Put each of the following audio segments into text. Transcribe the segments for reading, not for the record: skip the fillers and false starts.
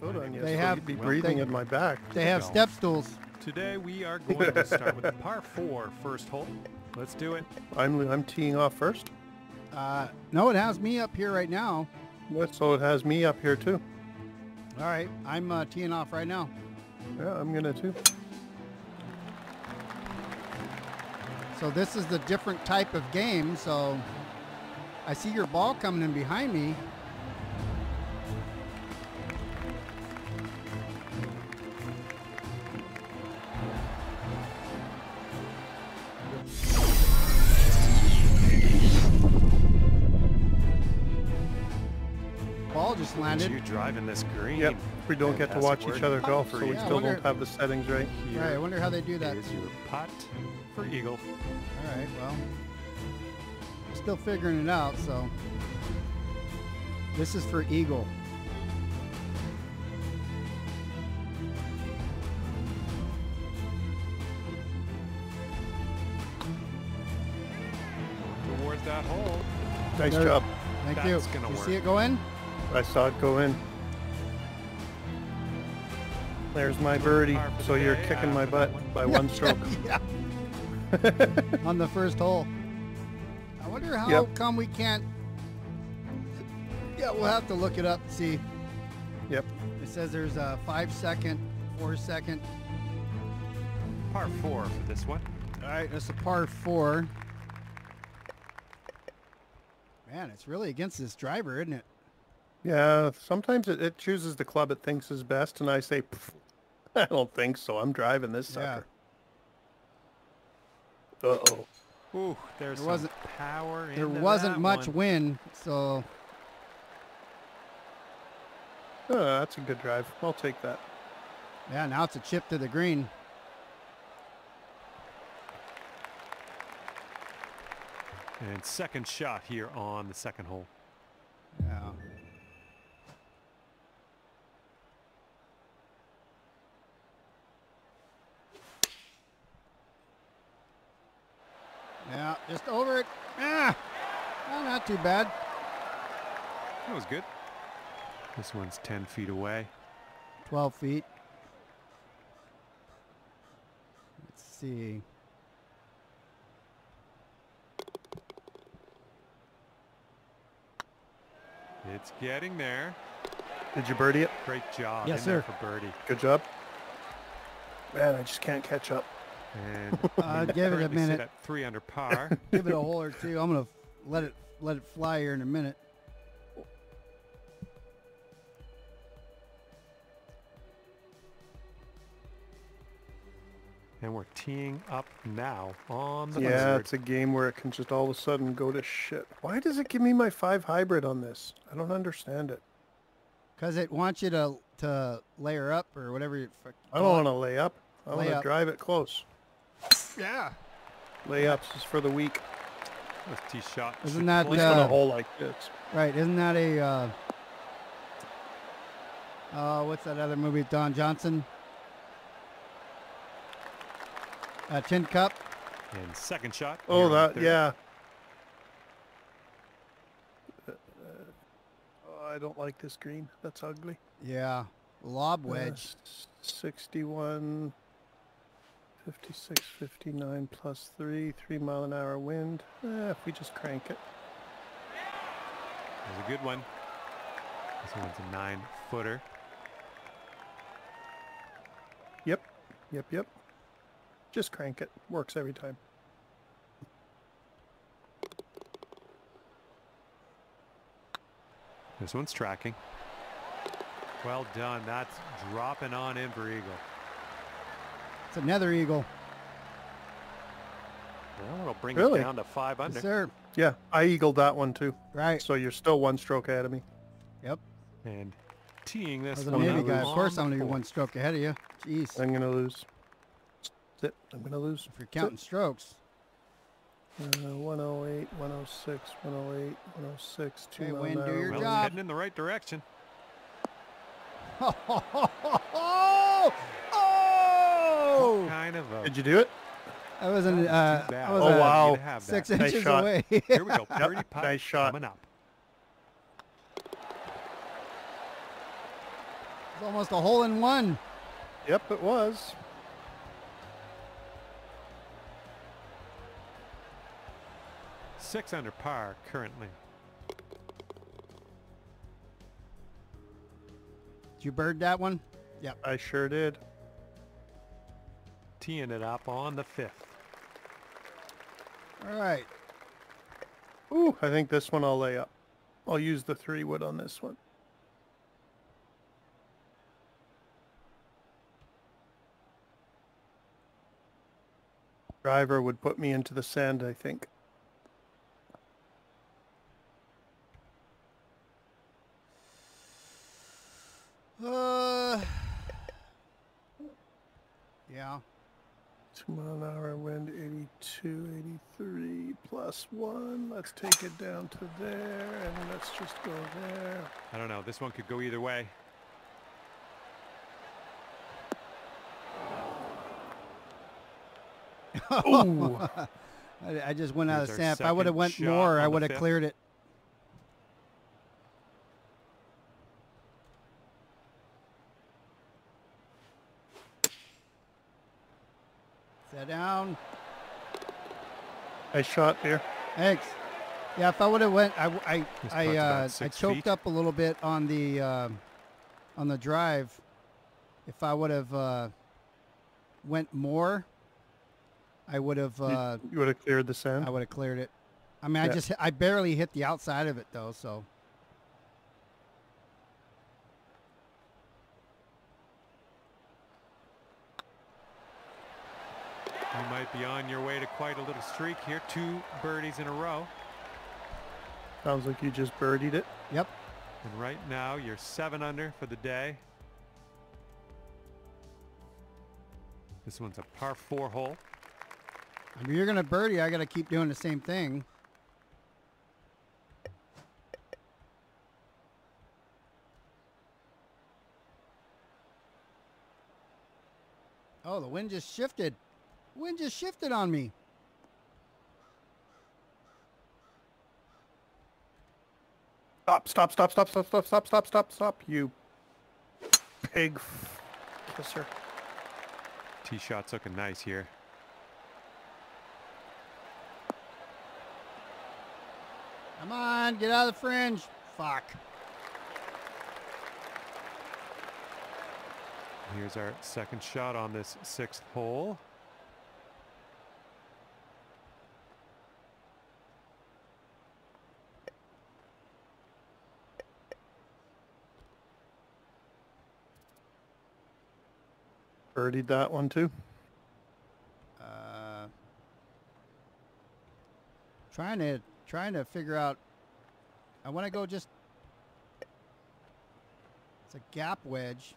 foot on you. They have be breathing in my back. They have step stools. Today we are going to start with a par 4 first hole. Let's do it. I'm teeing off first. No, it has me up here right now. So it has me up here too. All right, I'm teeing off right now. Yeah, I'm gonna too. So this is the different type of game. So I see your ball coming in behind me. Ball just landed. You driving this green? Yep. We don't get to watch each other golf, so we still don't have the settings right. All right. I wonder how they do that. Here's your putt for eagle. All right. Well, I'm still figuring it out. So this is for eagle. Toward that hole. Nice job. Thank you. You see it go in? I saw it go in. There's my birdie. So you're kicking my butt by one stroke. On the first hole. I wonder how come we can't. Yeah, we'll have to look it up and see. Yep. It says there's a 5-second, 4-second. Par 4 for this one. All right, that's a par 4. Man, it's really against this driver, isn't it? Yeah, sometimes it chooses the club it thinks is best, and I say, I don't think so. I'm driving this sucker. Uh-oh. Ooh, there's some power in that one. There wasn't much wind, so... Oh, that's a good drive. I'll take that. Yeah, now it's a chip to the green. And second shot here on the second hole. Yeah. Yeah, just over it. Ah, well, not too bad. That was good. This one's 10 feet away. 12 feet. Let's see. It's getting there. Did you birdie it? Great job. Yes, sir. For birdie. Good job. Man, I just can't catch up. And give it a minute. At 3 under par. Give it a hole or two. I'm gonna let it fly here in a minute. And we're teeing up now on the Blizzard. It's a game where it can just all of a sudden go to shit. Why does it give me my 5 hybrid on this? I don't understand it. Because it wants you to layer up or whatever. I don't want to lay up. I want to drive it close. Yeah. Layups is for the weak. With tee shot. Isn't that on a hole like this? Right. Isn't that a? What's that other movie? Don Johnson. Tin Cup. And second shot. Oh, that, yeah. Oh, I don't like this green. That's ugly. Yeah. Lob wedge. 61, 56, 59 plus 3, 3-mile-an-hour wind. If we just crank it. That was a good one. This one's a 9-footer. Yep. Yep, yep. Just crank it. Works every time. This one's tracking. Well done. That's dropping on in for eagle. It's another eagle. Well, it'll bring it down to 5 under. Yes, sir. Yeah, I eagled that one too. Right. So you're still one stroke ahead of me. Yep. And teeing this one. Of course, I'm going to be one stroke ahead of you. Jeez. I'm going to lose. That's it. I'm going to lose. If you're counting strokes. 108, 106, 108, 106, 209. Hey, do your job. Heading in the right direction. Oh! Kind of a... Did you do it? I wasn't. I was wow! 6 inches nice shot. Away. Here we go. Yep. Nice shot. Coming up. It's almost a hole-in-one. Yep, it was. Six under par currently. Did you bird that one? Yep. I sure did. Teeing it up on the fifth. All right. Ooh, I think this one I'll lay up. I'll use the 3-wood on this one. Driver would put me into the sand, I think. Yeah. 2 mile an hour wind, 82, 83 plus one. Let's take it down to there, and let's just go there. I don't know. This one could go either way. Oh, I just went out of stamp. I would have went more. I would have cleared it. Set down. Nice shot there. Thanks. Yeah, if I would have went, I choked up a little bit on the drive. If I would have went more, I would have. You would have cleared the sand. I would have cleared it. I mean, yeah. I barely hit the outside of it though. So. You might be on your way to quite a little streak here. 2 birdies in a row. Sounds like you just birdied it. Yep. And right now you're 7 under for the day. This one's a par 4 hole. If you're going to birdie, I got to keep doing the same thing. Oh, the wind just shifted. Wind just shifted on me. Stop, stop, stop, stop, stop, stop, stop, stop, stop, stop, you pig kisser. Tee shot's looking nice here. Come on, get out of the fringe. Fuck. Here's our second shot on this 6th hole. Birdied that one too. Trying to figure out. I want to go just. It's a gap wedge.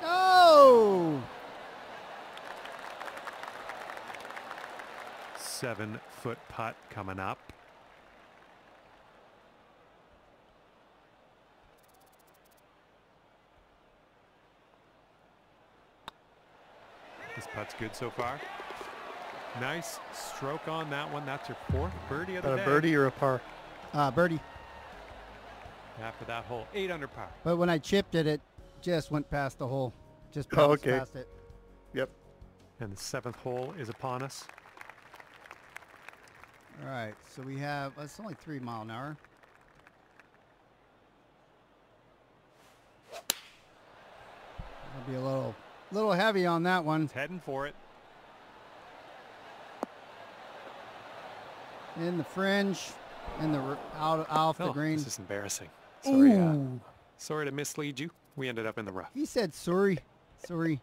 No. 7-foot putt coming up. This putt's good so far. Nice stroke on that one. That's your 4th birdie of the day. A birdie or a par? Birdie. After that hole, 8 under par. But when I chipped it, it just went past the hole. Just passed past it. Yep. And the 7th hole is upon us. All right. So we have. It's only 3 mile an hour. That'll be a little. Little heavy on that one. It's heading for it. In the fringe, in the out the green. This is embarrassing. Sorry, sorry to mislead you. We ended up in the rough. He said sorry. Sorry.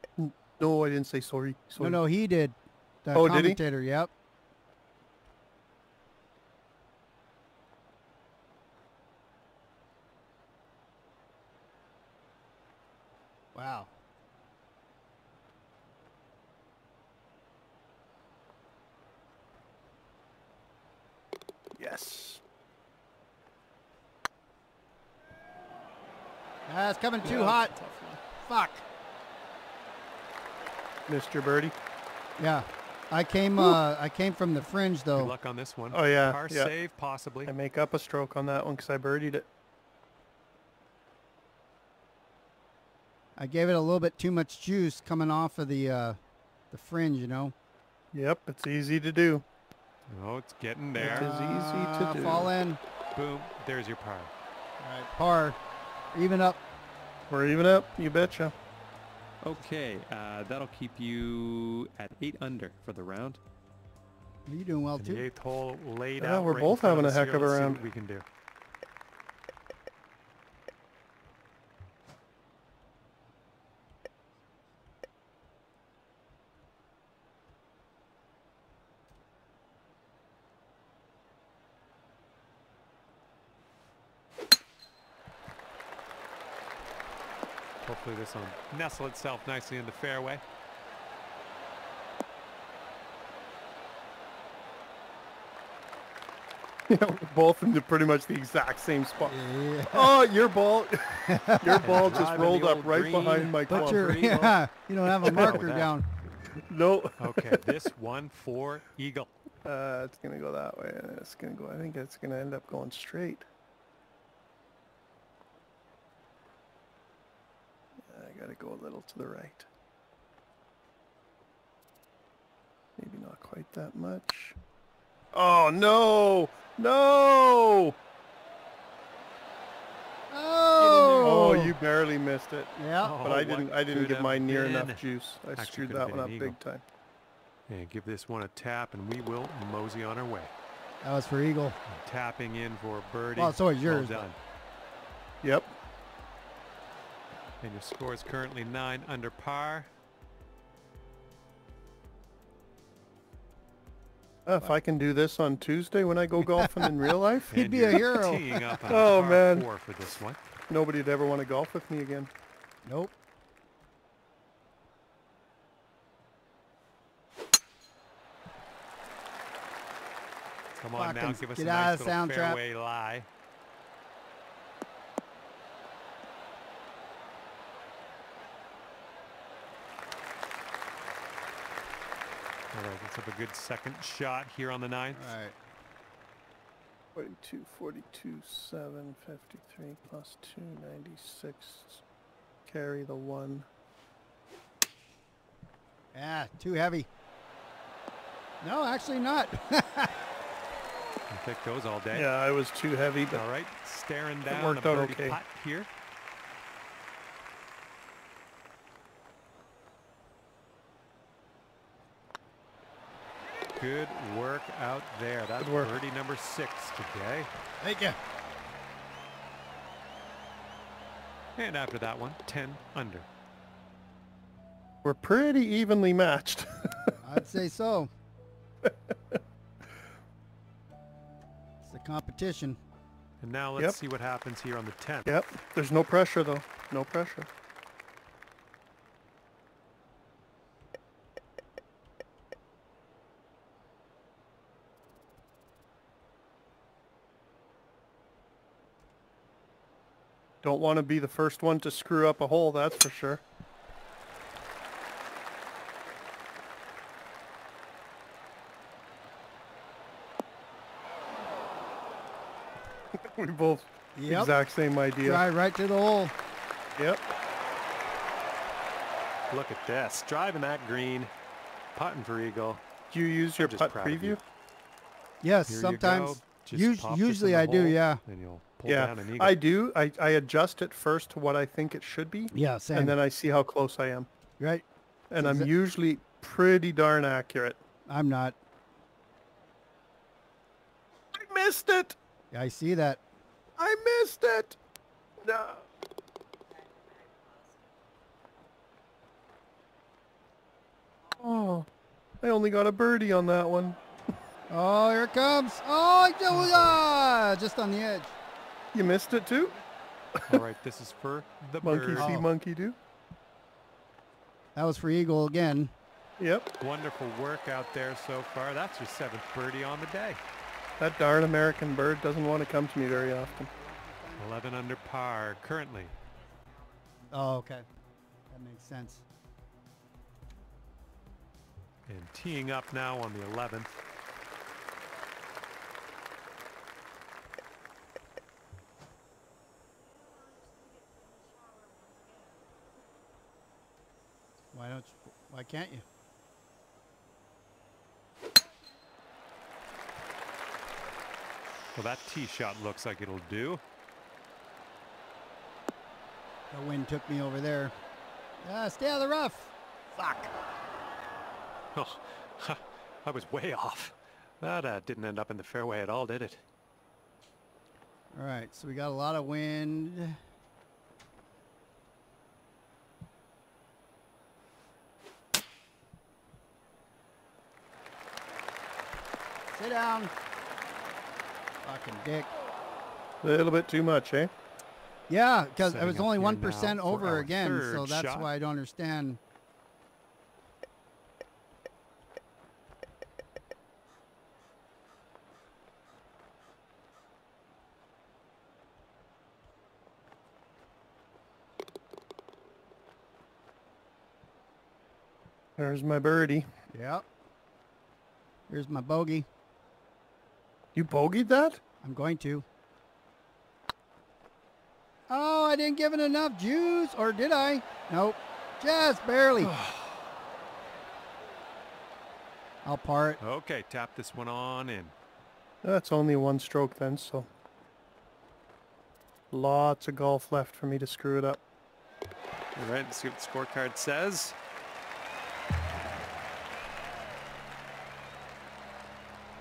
No, I didn't say sorry. Sorry. No, no, he did. The commentator, did he? Yep. Wow. Yes. It's coming too hot. Fuck. Mr. Birdie. Yeah. I came from the fringe though. Good luck on this one. Oh yeah. Car save possibly. I make up a stroke on that one because I birdied it. I gave it a little bit too much juice coming off of the fringe, you know. Yep, it's easy to do. Oh, it's getting there. It is easy to do. Fall in. Boom. There's your par. All right, par. Even up. We're even up. You betcha. Okay, that'll keep you at 8 under for the round. You're doing well too. The 8th hole laid out. We're both having a heck of a round. We can do. Hopefully this will nestle itself nicely in the fairway. You know, both into pretty much the exact same spot. Yeah. Oh, your ball just rolled up right behind my club. Yeah, you don't have a marker down. No. Okay, this one for eagle. It's gonna go that way. It's gonna go. I think it's gonna end up going straight. Got to go a little to the right. Maybe not quite that much. Oh, no! No! Oh! You barely missed it. Yeah. Oh, but I didn't give mine near enough juice. I screwed that one up big time. And give this one a tap, and we will mosey on our way. That was for eagle. Tapping in for birdie. Well, it's always yours. Well done. Yep. And your score is currently 9 under par. If I can do this on Tuesday when I go golfing in real life, he'd be a hero. Up on oh man! Par 4 for this one. Nobody'd ever want to golf with me again. Nope. Come on now, give us a nice little fairway lie. All right, let's have a good second shot here on the 9th. All right. 42, 42, 7, 53, plus 2, 96. Carry the 1. Ah, too heavy. No, actually not. I picked those all day. Yeah, I was too heavy. But all right, staring down it worked out okay. Pot here. Good work out there. That's birdie number 6 today. Thank you. And after that one, 10 under. We're pretty evenly matched. I'd say so. It's the competition. And now let's see what happens here on the 10th. Yep. There's no pressure, though. No pressure. Don't want to be the first one to screw up a hole, that's for sure. We both exact same idea. Drive right to the hole. Yep. Look at this. Driving that green. Putting for eagle. Do you use your putt preview? Yes, here sometimes. Usually I do, yeah. And you'll yeah, I do. I adjust it first to what I think it should be. Yeah, same. And then I see how close I am. Right. And I'm usually pretty darn accurate. I'm not. I missed it. Yeah, I see that. I missed it. No. Oh, I only got a birdie on that one. Oh, here it comes. Oh, just on the edge. You missed it too. All right, this is for the monkey. See, monkey do. That was for eagle again. Yep. Wonderful work out there so far. That's your 7th birdie on the day. That darn American bird doesn't want to come to me very often. 11 under par currently. Oh, okay. That makes sense. and teeing up now on the 11th. Why can't you? Well, that tee shot looks like it'll do. The wind took me over there. Stay out of the rough. Fuck. Oh, I was way off. That didn't end up in the fairway at all, did it? All right, so we got a lot of wind. Sit down. Fucking dick. A little bit too much, eh? Yeah, because I was only 1% over again, so that's why I don't understand. There's my birdie. Yep. Here's my bogey. You bogeyed that? I'm going to. Oh, I didn't give it enough juice, or did I? Nope, just barely. I'll par it. Okay, tap this one on in. That's only one stroke then, so lots of golf left for me to screw it up. All right, let's see what the scorecard says.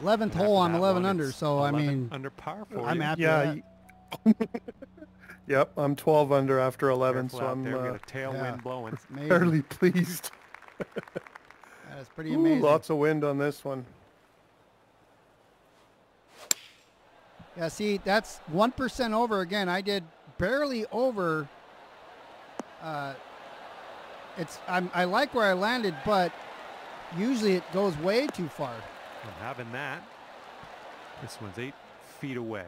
Eleventh hole, I'm 11 under, so I mean, under par for you. I'm happy. Yeah. Yep, I'm 12 under after 11, so I'm got a tailwind blowing. Fairly pleased. That is pretty amazing. Lots of wind on this one. Yeah, see, that's 1% over again. I did barely over. I like where I landed, but usually it goes way too far. And having that, this one's 8 feet away.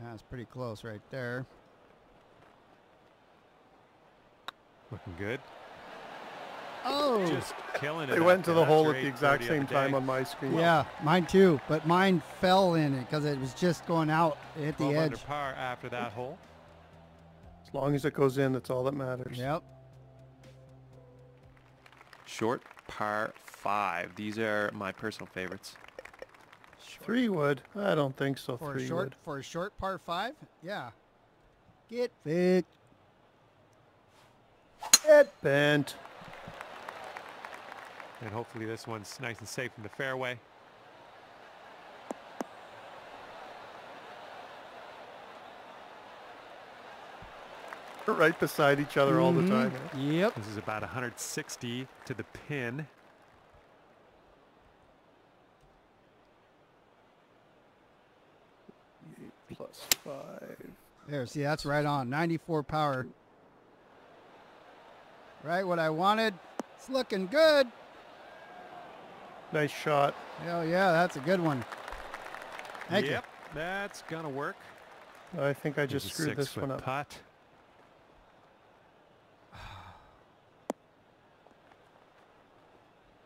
That's pretty close right there. Looking good. Oh! Just killing it. They went to the hole at the exact same time on my screen. Yeah, mine too, but mine fell in it because it was just going out. It hit the edge. Under par after that hole. As long as it goes in, that's all that matters. Yep. Short par 5. These are my personal favorites. Short. 3 wood? I don't think so. For 3 wood. For a short par 5? Yeah. Get fit. Get bent. And hopefully this one's nice and safe in the fairway. Right beside each other all the time. Yep. This is about 160 to the pin. +5. There, see, that's right on. 94 power. Right, what I wanted. It's looking good. Nice shot. Hell yeah, that's a good one. Thank you. That's gonna work. I think I just screwed this one up. Putt.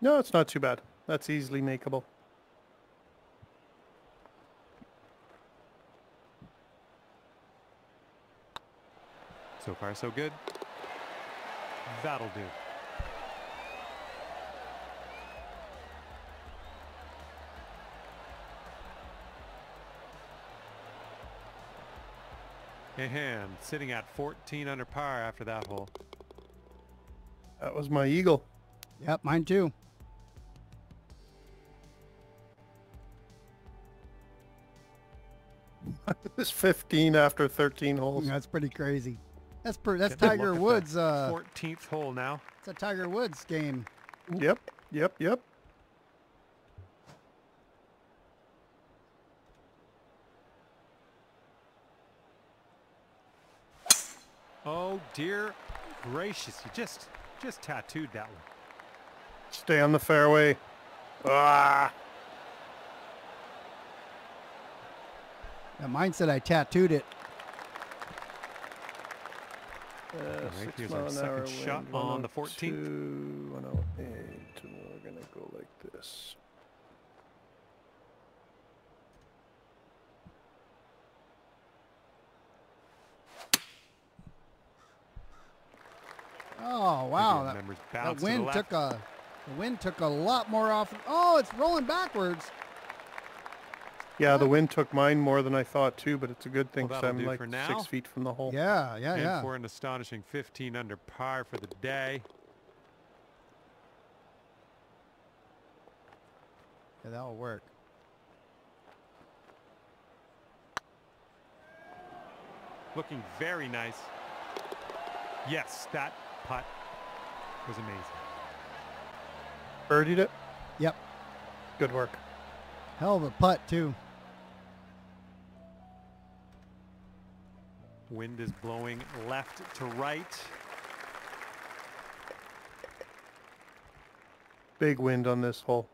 No, it's not too bad. That's easily makeable. So far, so good. That'll do. And sitting at 14 under par after that hole. That was my eagle. Yep, mine too. This 15 after 13 holes. That's pretty crazy. That's Tiger Woods. 14th hole now. It's a Tiger Woods game. Yep. Yep. Yep. Oh dear gracious! You just tattooed that one. Stay on the fairway. Ah. Mine said I tattooed it. right, here's our second shot on the 14th. 108, and we're gonna go like this. Oh wow! That wind took a lot more off. Oh, it's rolling backwards. Yeah, the wind took mine more than I thought too, but it's a good thing because I'm like 6 feet from the hole. Yeah, yeah, and yeah. For an astonishing 15 under par for the day. Yeah, that'll work. Looking very nice. Yes, that putt was amazing. Birdied it? Yep. Good work. Hell of a putt, too. Wind is blowing left to right. Big wind on this hole.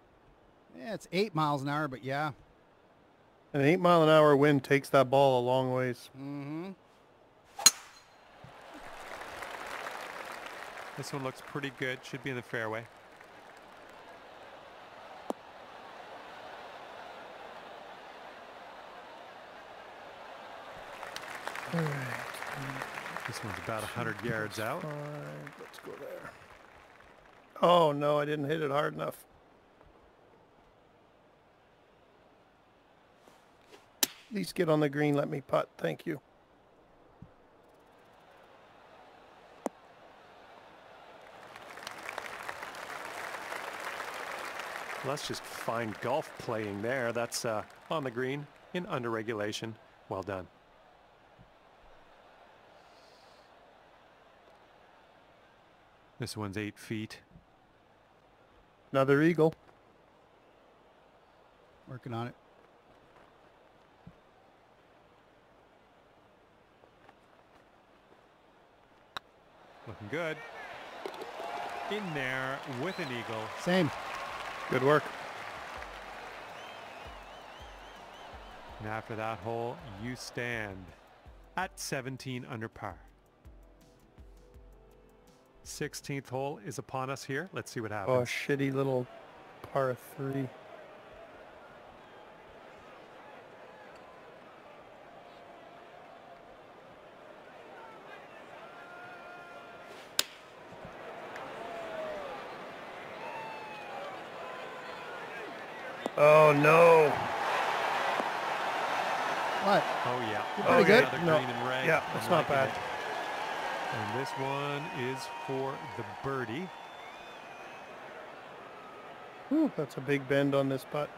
Yeah, it's 8 miles an hour, but yeah. An 8-mile-an-hour wind takes that ball a long ways. Mm-hmm. This one looks pretty good. Should be in the fairway. All right. This one's about 100 yards out. Let's go there. Oh no, I didn't hit it hard enough. At least get on the green, let me putt. Thank you. Let's just find golf playing there. That's on the green in under regulation. Well done. This one's 8 feet. Another eagle. Working on it. Looking good. In there with an eagle. Same. Good work. And after that hole, you stand at 17 under par. 16th hole is upon us here. Let's see what happens. Oh, shitty little par 3. Oh, no. What? Oh, yeah. Oh, yeah. Good? No. Yeah, that's not bad. And this one is for the birdie. Ooh, that's a big bend on this putt.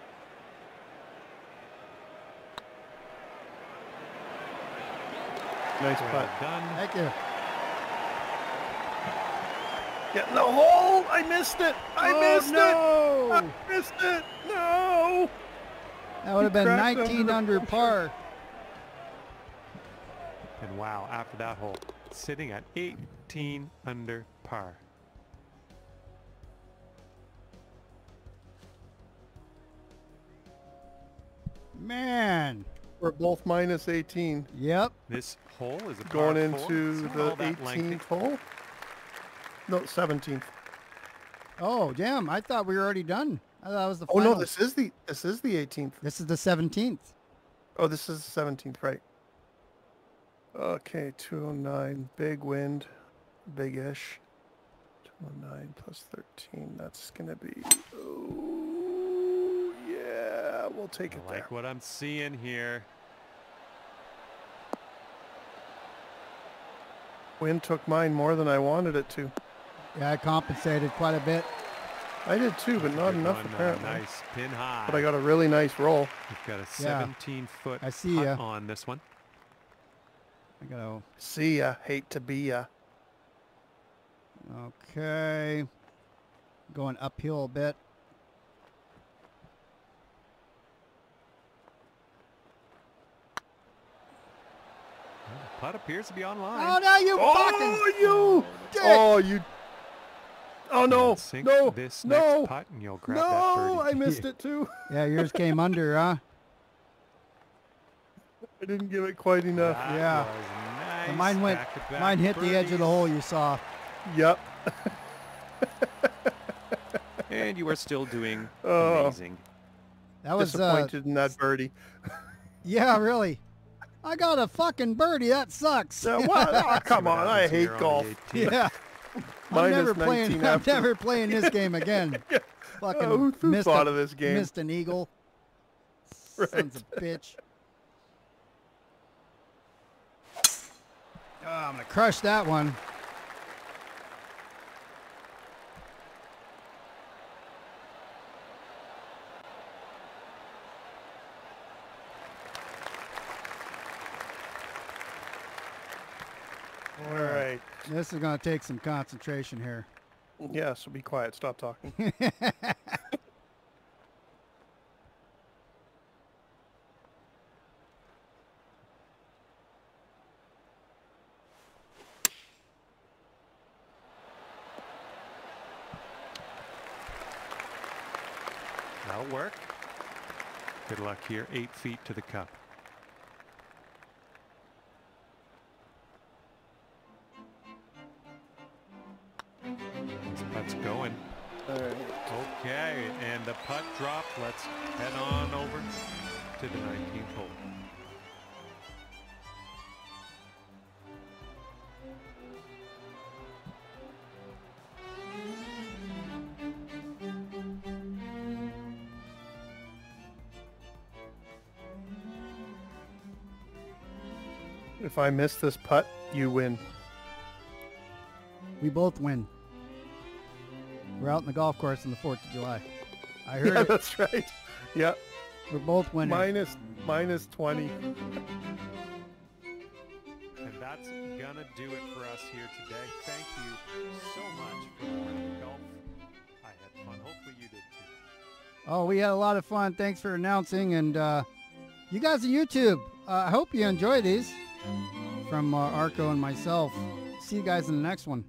Nice putt. Done. Thank you. Get in the hole! I missed it! I missed it! No! That would have been 19 under par. And wow, after that hole. Sitting at 18 under par. Man, we're both minus 18. Yep. This hole is a par going into the 18th hole. No, 17th. Oh, damn! I thought we were already done. I thought it was the final. Oh no, this is the 18th. This is the 17th. Oh, this is the 17th, right? Okay, 209, big wind, big-ish. 209 plus 13, that's going to be, oh, yeah, we'll take it there. I like what I'm seeing here. Wind took mine more than I wanted it to. Yeah, I compensated quite a bit. I did too, but not enough apparently. Nice pin high. But I got a really nice roll. You've got a 17-foot putt on this one. I gotta see ya, hate to be ya. Okay, going uphill a bit. The putt appears to be online. Oh no, you fucking! You dick. Oh, you! Oh no! Sink this next putt and you'll grab that birdie. No, I missed it too. Yeah, yours came under, huh? I didn't give it quite enough. That was nice. And mine went. Mine hit the edge of the hole you saw. Yep. And you are still doing amazing. That was disappointed in that birdie. Yeah, really. I got a fucking birdie. That sucks. Oh, come on, I hate golf. Yeah. I'm never playing this game again. Fucking missed an eagle. Right. Sons of a bitch. Oh, I'm gonna crush that one. All right. This is going to take some concentration here. Yeah, so be quiet. Stop talking. That'll work. Good luck here. 8 feet to the cup. Okay, and the putt drop. Let's head on over to the 19th hole. If I miss this putt, you win. We both win. We're out in the golf course on the 4th of July. I heard it. That's right. Yep. We're both winning. Minus 20. And that's going to do it for us here today. Thank you so much for playing golf. I had fun. Hopefully you did too. Oh, we had a lot of fun. Thanks for announcing. And you guys on YouTube, I hope you enjoy these from Arco and myself. See you guys in the next one.